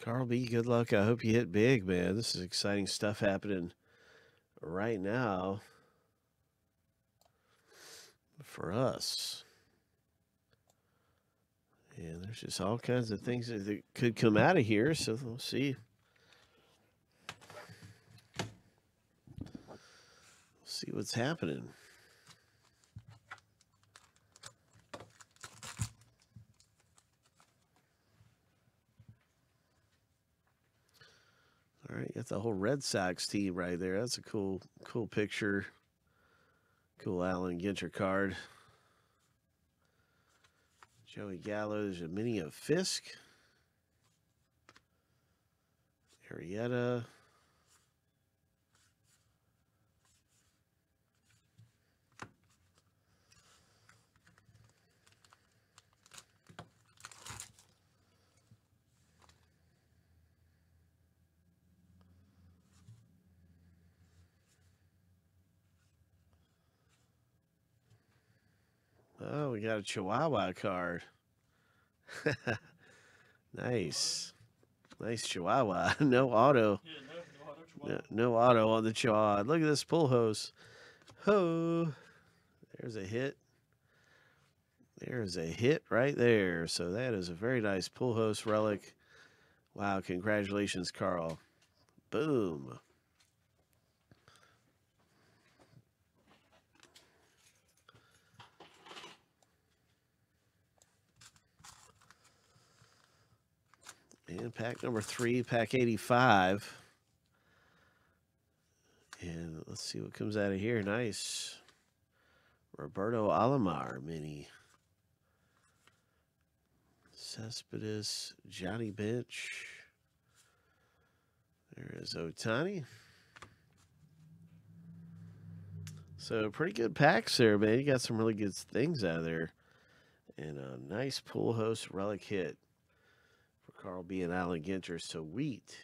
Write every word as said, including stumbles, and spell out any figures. Carl B, good luck. I hope you hit big, man. This is exciting stuff happening right now for us. And there's just all kinds of things that could come out of here, so we'll see. We'll see what's happening. All right, got the whole Red Sox team right there. That's a cool, cool picture. Cool Allen Ginter card. Joey Gallo, there's a mini of Fisk. Arrieta. Oh, we got a Chihuahua card. Nice. Nice Chihuahua. No auto. Yeah, no, no, auto Chihuahua. No, no auto on the Chihuahua. Look at this pull hose. Ho. There's a hit. There's a hit right there. So that is a very nice pull hose relic. Wow, congratulations, Carl. Boom. And pack number three, pack eighty-five. And let's see what comes out of here. Nice. Roberto Alomar mini. Cespedes, Johnny Bench. There is Otani. So pretty good packs there, man. You got some really good things out of there. And a nice pull host relic hit. Carl B and Allen Ginter, so wheat.